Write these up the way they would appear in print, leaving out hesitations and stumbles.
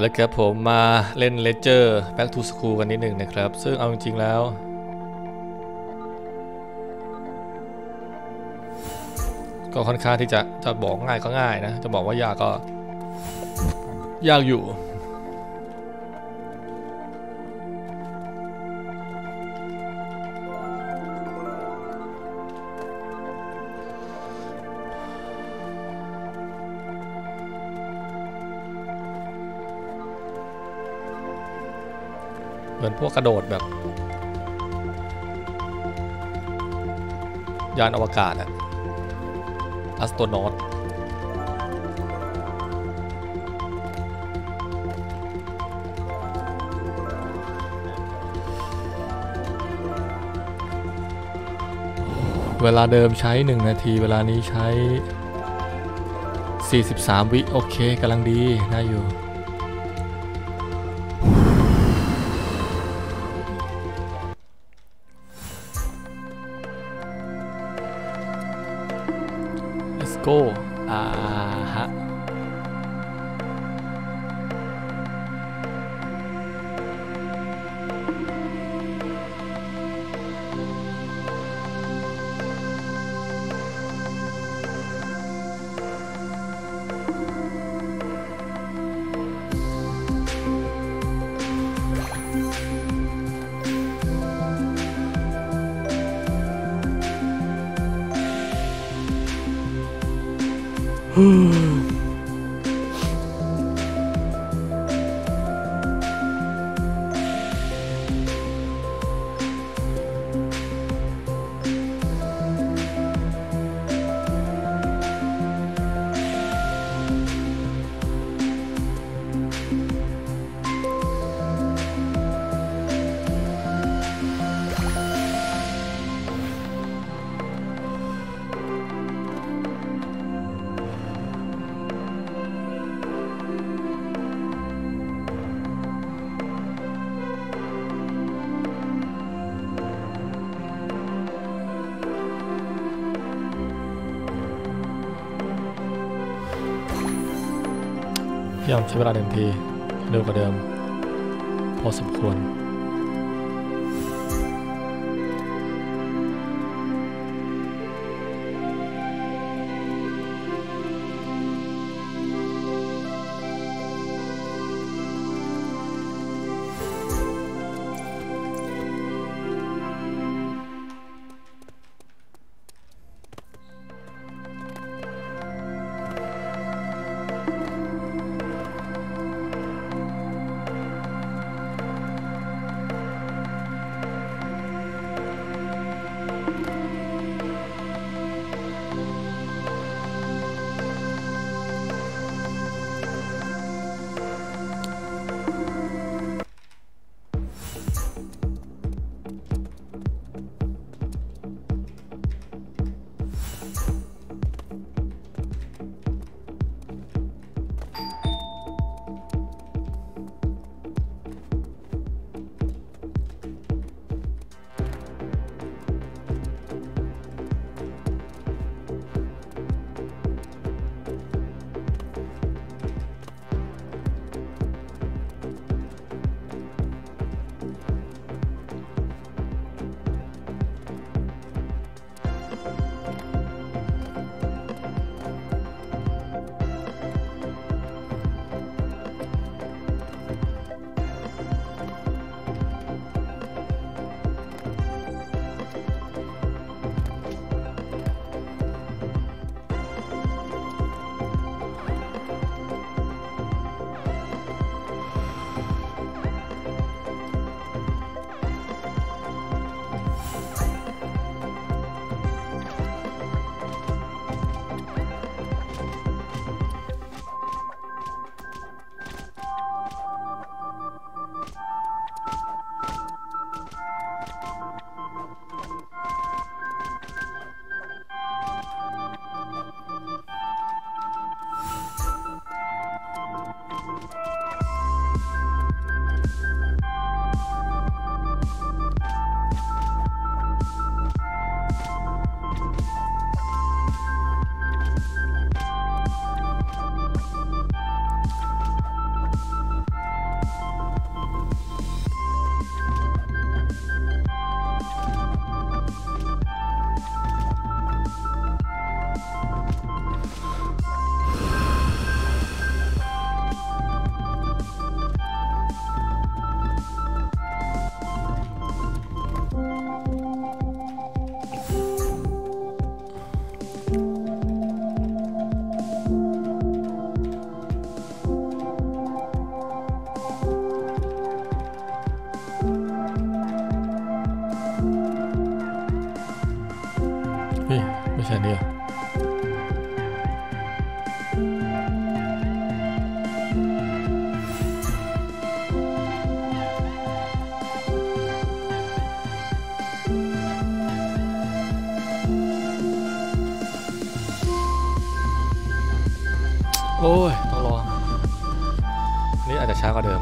แล้วครับผมมาเล่น Ledger Back to School กันนิดหนึ่งนะครับซึ่งเอาจริงๆแล้วก็ค่อนข้างที่จะบอกง่ายก็ง่ายนะจะบอกว่ายากก็ยากอยู่เหมือนพวกกระโดดแบบยานอวกาศอะอัสโตรนอตเวลาเดิมใช้1นาทีเวลานี้ใช้43วิโอเคกำลังดีน่าอยู่ฮะพยายามใช้เวลาเดิมทีเร็วกว่าเดิมพอสมควร โอ้ยต้องรอนี่อาจจะช้ากว่าเดิม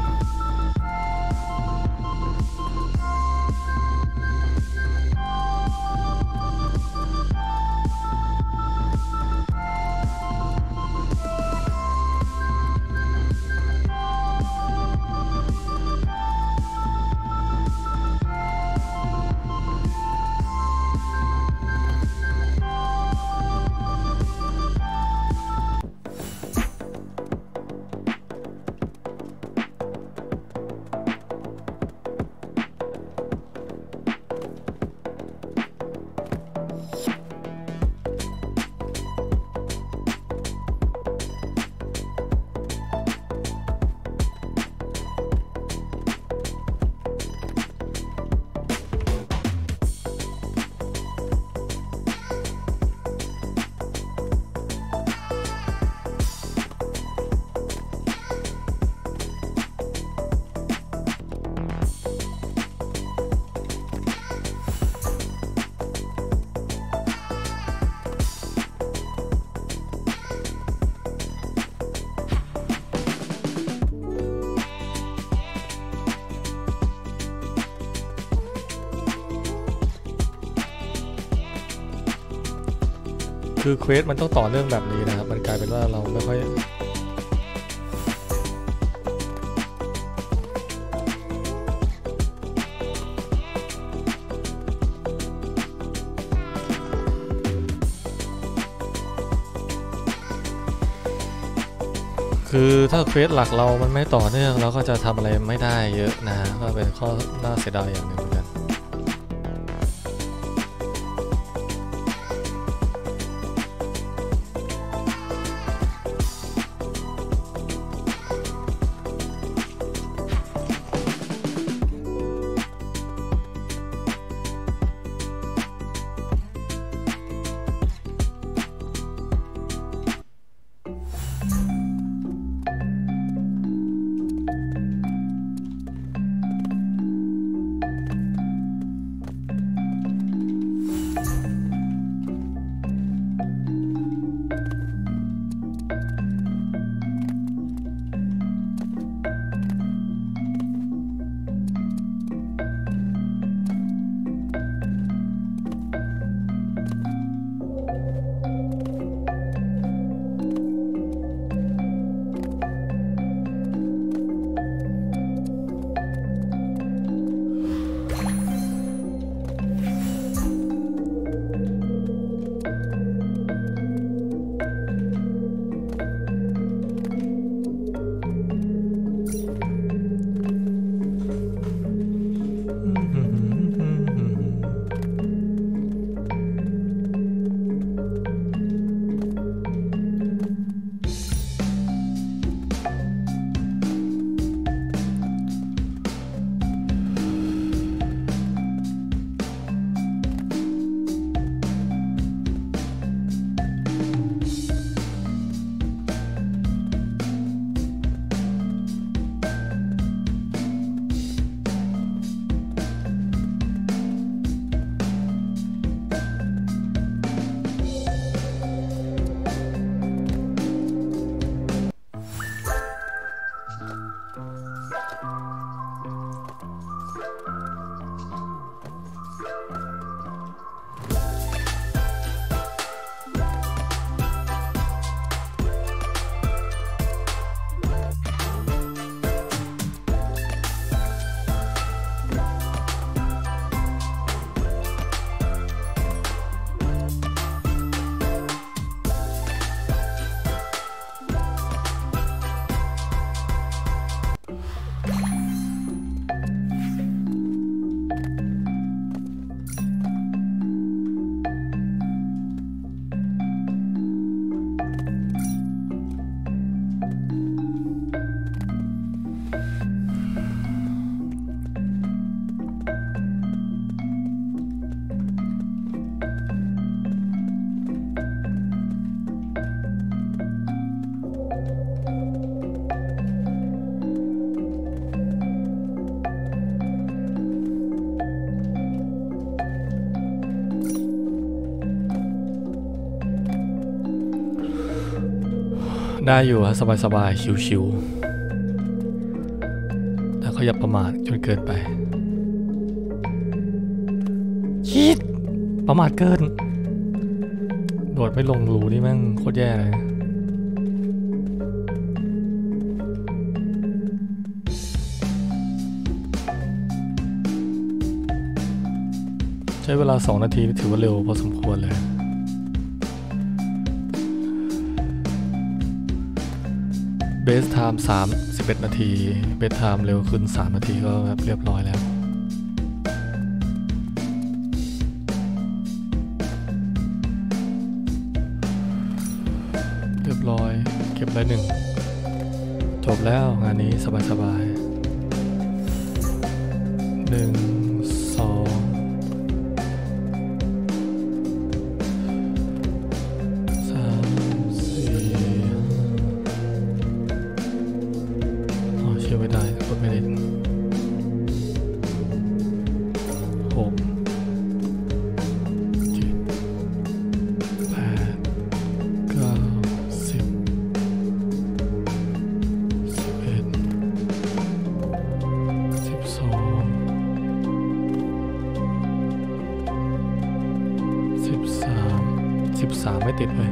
คือเควสมันต้องต่อเนื่องแบบนี้นะครับมันกลายเป็นว่าเราไม่ค่อยคือถ้าเควสหลักเรามันไม่ต่อเนื่องเราก็จะทำอะไรไม่ได้เยอะนะก็เป็นข้อน่าเสียดายอย่างหนึ่ง ได้อยู่ฮะสบายๆชิวๆแต่เขาอย่าประมาทจนเกินไปคิดประมาทเกินโดดไม่ลงรูนี่แม่งโคตรแย่เลยใช้เวลา2นาทีถือว่าเร็วพอสมควรเลยเบสไทม์31นาทีเบสไทม์เร็วขึ้น3นาทีก็เรียบร้อยแล้วเรียบร้อยเก็บได้1จบแล้วงานนี้สบายๆ1 2 13ไม่ติดเลย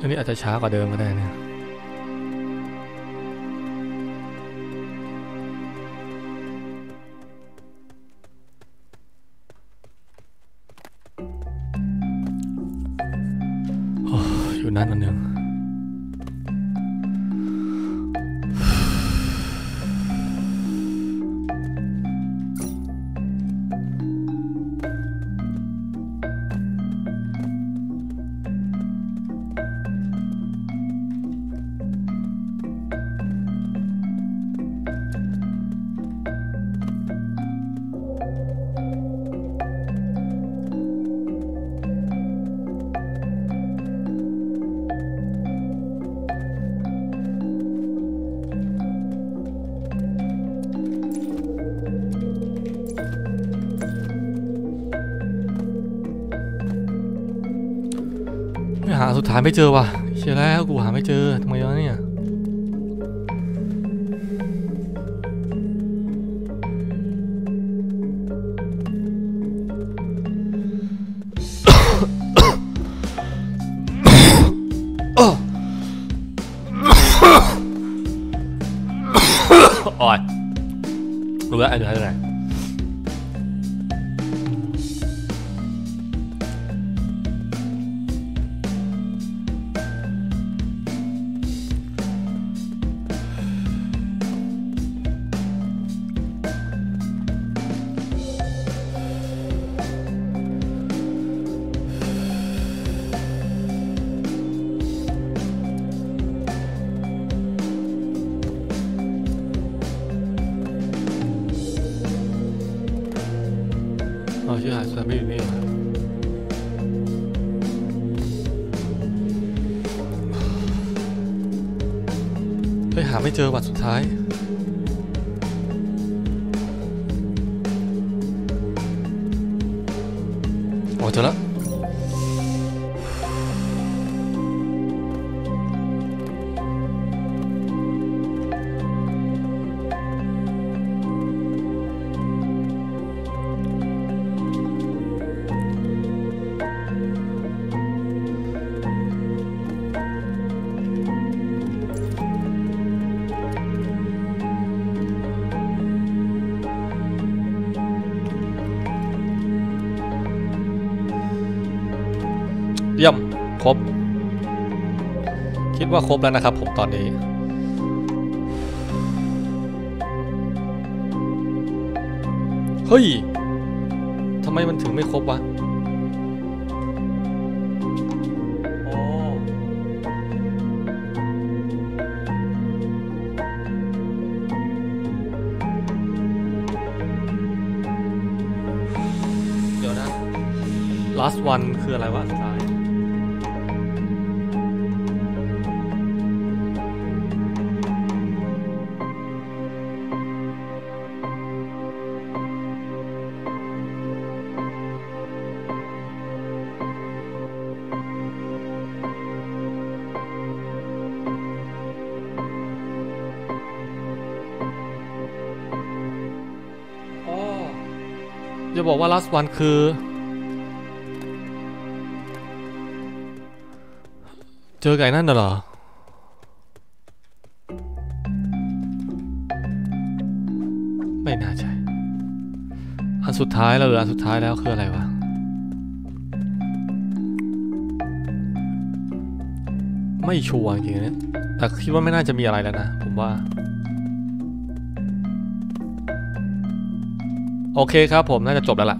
อันนี้อาจจะช้ากว่าเดิมก็ได้นะอยู่นั่นอันหนึ่งหาสุดท้ายไม่เจอว่ะเชื่อแล้วกูหาไม่เจอทำไมวะเนี่ยอ่อนรู้แล้วอันนี้อะไรชื่อหายไปอยู่นี่ไปหาไม่เจอวันสุดท้ายโอ้เจอแล้ว เยี่ยมครบคิดว่าครบแล้วนะครับผมตอนนี้เฮ้ยทำไมมันถึงไม่ครบวะเดี๋ยวนะ last one คืออะไรวะสุดท้ายจะบอกว่า last one คือเจอไก่นั่นเหรอไม่น่าใช่อันสุดท้ายแล้วหรืออันสุดท้ายแล้วคืออะไรวะไม่ชัวร์จริงๆนะแต่คิดว่าไม่น่าจะมีอะไรแล้วนะผมว่าโอเคครับผมน่าจะจบแล้วล่ะ